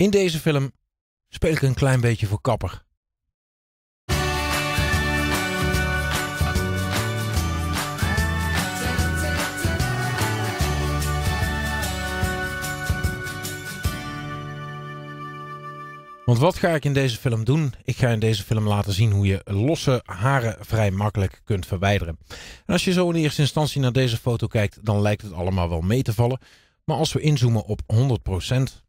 In deze film speel ik een klein beetje voor kapper. Want wat ga ik in deze film doen? Ik ga in deze film laten zien hoe je losse haren vrij makkelijk kunt verwijderen. En als je zo in eerste instantie naar deze foto kijkt, dan lijkt het allemaal wel mee te vallen. Maar als we inzoomen op 100%,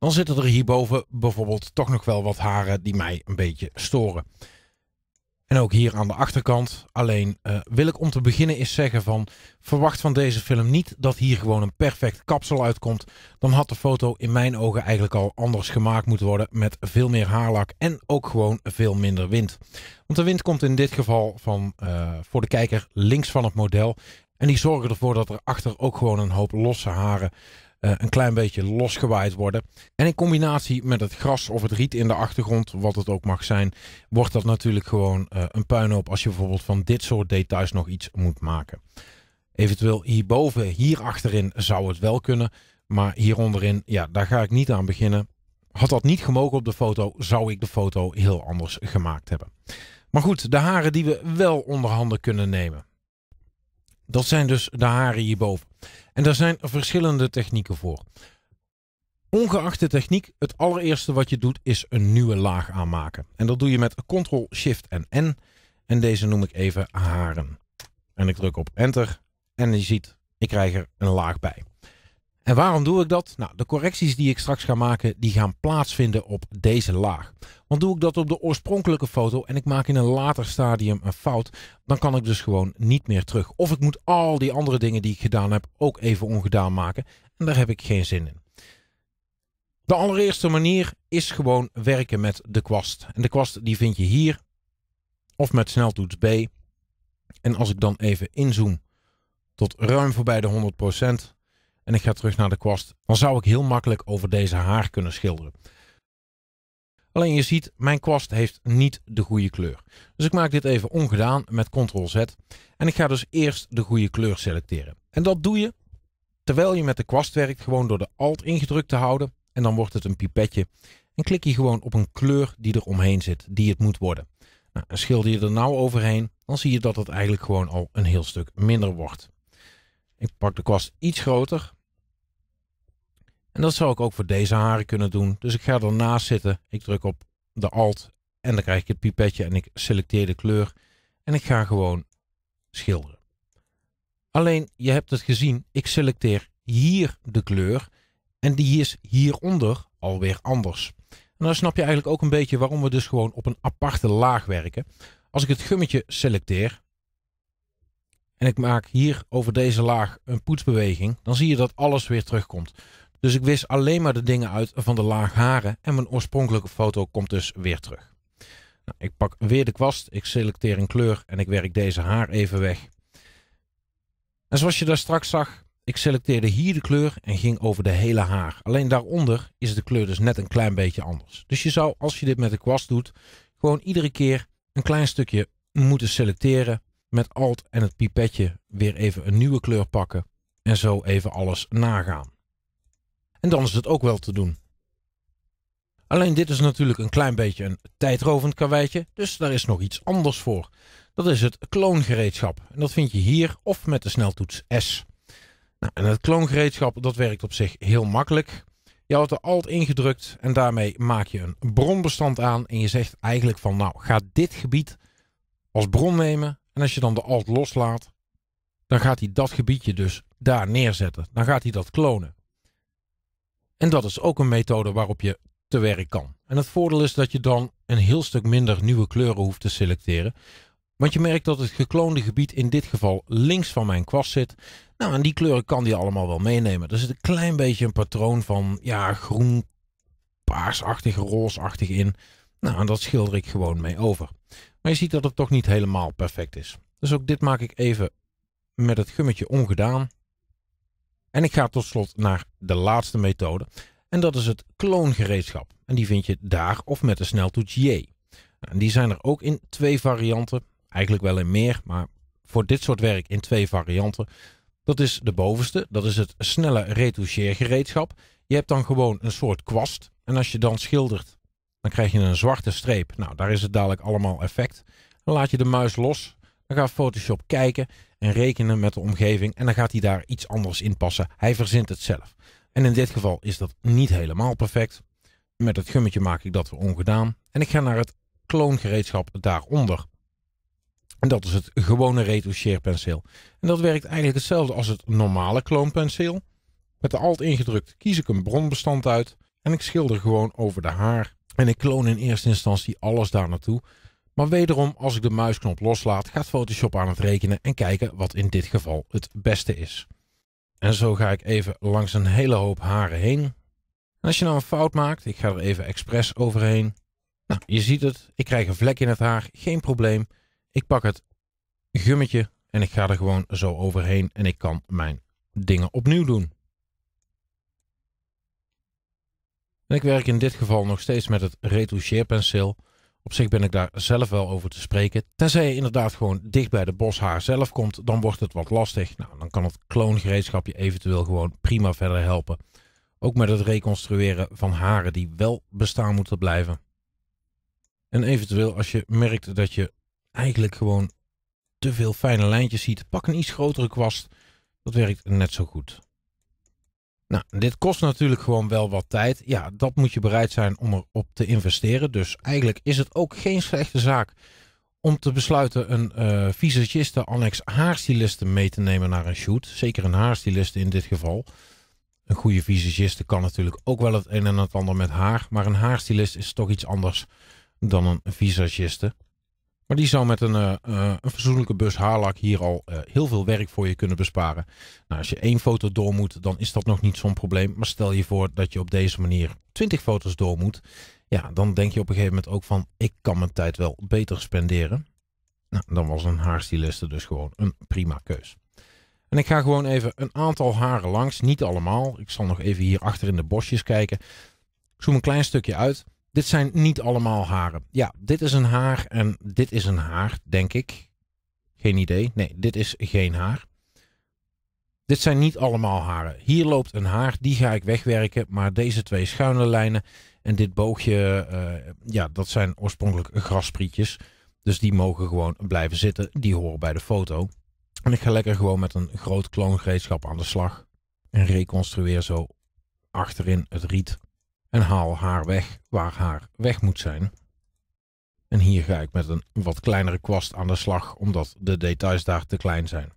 dan zitten er hierboven bijvoorbeeld toch nog wel wat haren die mij een beetje storen. En ook hier aan de achterkant. Alleen wil ik om te beginnen eens zeggen van, verwacht van deze film niet dat hier gewoon een perfect kapsel uitkomt. Dan had de foto in mijn ogen eigenlijk al anders gemaakt moeten worden met veel meer haarlak en ook gewoon veel minder wind. Want de wind komt in dit geval van, voor de kijker links van het model. En die zorgen ervoor dat er achter ook gewoon een hoop losse haren een klein beetje losgewaaid worden. En in combinatie met het gras of het riet in de achtergrond, wat het ook mag zijn, wordt dat natuurlijk gewoon een puinhoop als je bijvoorbeeld van dit soort details nog iets moet maken. Eventueel hierboven, hier achterin zou het wel kunnen, maar hier onderin, ja, daar ga ik niet aan beginnen. Had dat niet gemogen op de foto, zou ik de foto heel anders gemaakt hebben. Maar goed, de haren die we wel onder handen kunnen nemen. Dat zijn dus de haren hierboven. En daar zijn verschillende technieken voor. Ongeacht de techniek, het allereerste wat je doet is een nieuwe laag aanmaken. En dat doe je met Ctrl, Shift en N. En deze noem ik even haren. En ik druk op Enter. En je ziet, ik krijg er een laag bij. En waarom doe ik dat? Nou, de correcties die ik straks ga maken, die gaan plaatsvinden op deze laag. Want doe ik dat op de oorspronkelijke foto en ik maak in een later stadium een fout, dan kan ik dus gewoon niet meer terug. Of ik moet al die andere dingen die ik gedaan heb ook even ongedaan maken. En daar heb ik geen zin in. De allereerste manier is gewoon werken met de kwast. En de kwast die vind je hier. Of met sneltoets B. En als ik dan even inzoom tot ruim voorbij de 100%. En ik ga terug naar de kwast, dan zou ik heel makkelijk over deze haar kunnen schilderen. Alleen je ziet, mijn kwast heeft niet de goede kleur. Dus ik maak dit even ongedaan met Ctrl-Z. En ik ga dus eerst de goede kleur selecteren. En dat doe je terwijl je met de kwast werkt, gewoon door de Alt ingedrukt te houden. En dan wordt het een pipetje. En klik je gewoon op een kleur die er omheen zit, die het moet worden. Nou, en schilder je er nou overheen, dan zie je dat het eigenlijk gewoon al een heel stuk minder wordt. Ik pak de kwast iets groter. En dat zou ik ook voor deze haren kunnen doen. Dus ik ga ernaast zitten. Ik druk op de Alt en dan krijg ik het pipetje en ik selecteer de kleur. En ik ga gewoon schilderen. Alleen, je hebt het gezien, ik selecteer hier de kleur. En die is hieronder alweer anders. En dan snap je eigenlijk ook een beetje waarom we dus gewoon op een aparte laag werken. Als ik het gummetje selecteer en ik maak hier over deze laag een poetsbeweging, dan zie je dat alles weer terugkomt. Dus ik wis alleen maar de dingen uit van de laag haren en mijn oorspronkelijke foto komt dus weer terug. Nou, ik pak weer de kwast, ik selecteer een kleur en ik werk deze haar even weg. En zoals je daar straks zag, ik selecteerde hier de kleur en ging over de hele haar. Alleen daaronder is de kleur dus net een klein beetje anders. Dus je zou, als je dit met de kwast doet, gewoon iedere keer een klein stukje moeten selecteren. Met Alt en het pipetje weer even een nieuwe kleur pakken. En zo even alles nagaan. En dan is het ook wel te doen. Alleen dit is natuurlijk een klein beetje een tijdrovend karweitje. Dus daar is nog iets anders voor. Dat is het kloongereedschap. En dat vind je hier of met de sneltoets S. Nou, en het kloongereedschap, dat werkt op zich heel makkelijk. Je houdt de Alt ingedrukt en daarmee maak je een bronbestand aan. En je zegt eigenlijk van, nou, ga dit gebied als bron nemen. En als je dan de Alt loslaat, dan gaat hij dat gebiedje dus daar neerzetten. Dan gaat hij dat klonen. En dat is ook een methode waarop je te werk kan. En het voordeel is dat je dan een heel stuk minder nieuwe kleuren hoeft te selecteren. Want je merkt dat het gekloonde gebied in dit geval links van mijn kwast zit. Nou, en die kleuren kan die allemaal wel meenemen. Er zit een klein beetje een patroon van, ja, groen, paarsachtig, roosachtig in. Nou, en dat schilder ik gewoon mee over. Maar je ziet dat het toch niet helemaal perfect is. Dus ook dit maak ik even met het gummetje ongedaan. En ik ga tot slot naar de laatste methode. En dat is het kloongereedschap. En die vind je daar of met de sneltoets J. Nou, en die zijn er ook in twee varianten. Eigenlijk wel in meer, maar voor dit soort werk in twee varianten. Dat is de bovenste, dat is het snelle retoucheergereedschap. Je hebt dan gewoon een soort kwast. En als je dan schildert, dan krijg je een zwarte streep. Nou, daar is het dadelijk allemaal effect. Dan laat je de muis los. Dan gaat Photoshop kijken en rekenen met de omgeving. En dan gaat hij daar iets anders in passen. Hij verzint het zelf. En in dit geval is dat niet helemaal perfect. Met het gummetje maak ik dat weer ongedaan. En ik ga naar het kloongereedschap daaronder. En dat is het gewone retoucheerpenseel. En dat werkt eigenlijk hetzelfde als het normale kloonpenseel. Met de alt ingedrukt kies ik een bronbestand uit. En ik schilder gewoon over de haar. En ik kloon in eerste instantie alles daar naartoe. Maar wederom, als ik de muisknop loslaat, gaat Photoshop aan het rekenen en kijken wat in dit geval het beste is. En zo ga ik even langs een hele hoop haren heen. En als je nou een fout maakt, ik ga er even expres overheen. Nou, je ziet het, ik krijg een vlek in het haar, geen probleem. Ik pak het gummetje en ik ga er gewoon zo overheen en ik kan mijn dingen opnieuw doen. En ik werk in dit geval nog steeds met het retoucheerpenseel. Op zich ben ik daar zelf wel over te spreken. Tenzij je inderdaad gewoon dicht bij de boshaar zelf komt, dan wordt het wat lastig. Nou, dan kan het kloongereedschapje eventueel gewoon prima verder helpen. Ook met het reconstrueren van haren die wel bestaan moeten blijven. En eventueel als je merkt dat je eigenlijk gewoon te veel fijne lijntjes ziet, pak een iets grotere kwast. Dat werkt net zo goed. Nou, dit kost natuurlijk gewoon wel wat tijd. Ja, dat moet je bereid zijn om erop te investeren. Dus eigenlijk is het ook geen slechte zaak om te besluiten een visagiste annex haarstyliste mee te nemen naar een shoot. Zeker een haarstyliste in dit geval. Een goede visagiste kan natuurlijk ook wel het een en het ander met haar. Maar een haarstylist is toch iets anders dan een visagiste. Maar die zou met een fatsoenlijke bus haarlak hier al heel veel werk voor je kunnen besparen. Nou, als je 1 foto door moet, dan is dat nog niet zo'n probleem. Maar stel je voor dat je op deze manier 20 foto's door moet. Ja, dan denk je op een gegeven moment ook van, ik kan mijn tijd wel beter spenderen. Nou, dan was een haarstyliste dus gewoon een prima keus. En ik ga gewoon even een aantal haren langs. Niet allemaal. Ik zal nog even hier achter in de bosjes kijken. Ik zoom een klein stukje uit. Dit zijn niet allemaal haren. Ja, dit is een haar en dit is een haar, denk ik. Geen idee. Nee, dit is geen haar. Dit zijn niet allemaal haren. Hier loopt een haar, die ga ik wegwerken. Maar deze 2 schuine lijnen en dit boogje, ja, dat zijn oorspronkelijk grasprietjes. Dus die mogen gewoon blijven zitten. Die horen bij de foto. En ik ga lekker gewoon met een groot kloongereedschap aan de slag. En reconstrueer zo achterin het riet. En haal haar weg waar haar weg moet zijn. En hier ga ik met een wat kleinere kwast aan de slag, omdat de details daar te klein zijn.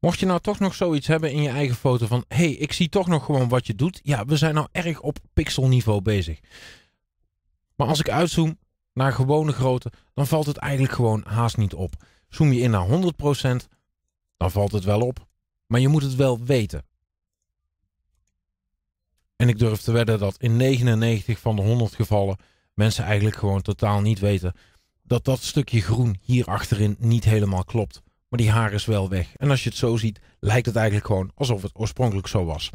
Mocht je nou toch nog zoiets hebben in je eigen foto van, hey, ik zie toch nog gewoon wat je doet. Ja, we zijn nou erg op pixelniveau bezig. Maar als ik uitzoom naar gewone grootte, dan valt het eigenlijk gewoon haast niet op. Zoom je in naar 100%, dan valt het wel op. Maar je moet het wel weten. En ik durf te wedden dat in 99 van de 100 gevallen mensen eigenlijk gewoon totaal niet weten dat dat stukje groen hier achterin niet helemaal klopt. Maar die haar is wel weg. En als je het zo ziet, lijkt het eigenlijk gewoon alsof het oorspronkelijk zo was.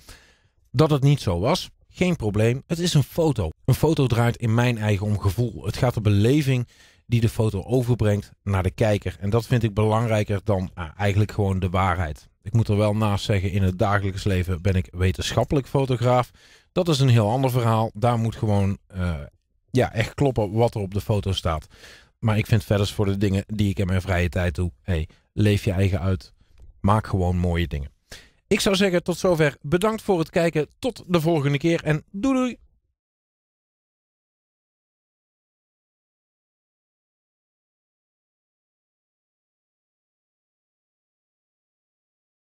Dat het niet zo was, geen probleem. Het is een foto. Een foto draait in mijn eigen gevoel. Het gaat de beleving die de foto overbrengt naar de kijker. En dat vind ik belangrijker dan eigenlijk gewoon de waarheid. Ik moet er wel naast zeggen, in het dagelijks leven ben ik wetenschappelijk fotograaf. Dat is een heel ander verhaal. Daar moet gewoon ja, echt kloppen wat er op de foto staat. Maar ik vind verder voor de dingen die ik in mijn vrije tijd doe, hey, leef je eigen uit. Maak gewoon mooie dingen. Ik zou zeggen, tot zover. Bedankt voor het kijken. Tot de volgende keer en doei doei!